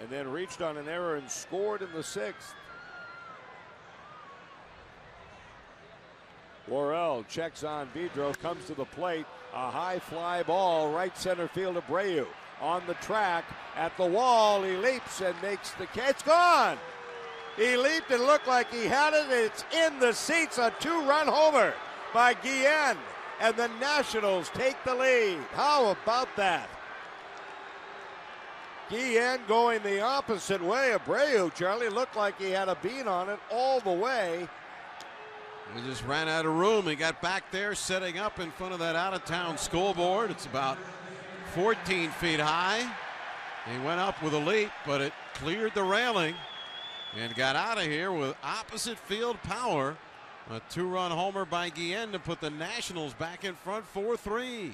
and then reached on an error and scored in the sixth. Worrell checks on Vidro, comes to the plate, a high fly ball, right center field. Abreu on the track, at the wall, he leaps and makes the catch. It's gone! He leaped and looked like he had it. It's in the seats, a two-run homer by Guillen, and the Nationals take the lead. How about that? Guillen going the opposite way. Abreu, Charlie, looked like he had a bean on it all the way. He just ran out of room. He got back there, setting up in front of that out-of-town scoreboard. It's about 14 feet high. He went up with a leap, but it cleared the railing and got out of here with opposite field power. A two-run homer by Guillen to put the Nationals back in front 4-3.